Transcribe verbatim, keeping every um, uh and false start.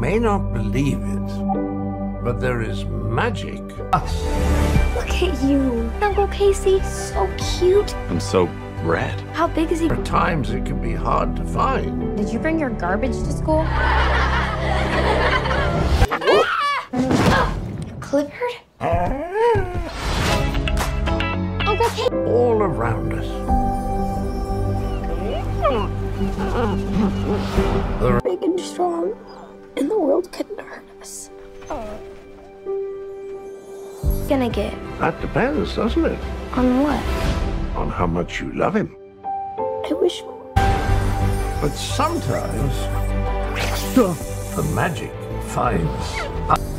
may not believe it, but there is magic. Us. Look at you. Uncle Casey, so cute. I'm so red. How big is he? At times it can be hard to find. Did you bring your garbage to school? Clifford? Uncle Casey. All around us. Big and strong, and the world couldn't hurt us. Oh. Gonna get? That depends, doesn't it? On what? On how much you love him. I wish. But sometimes the magic finds us.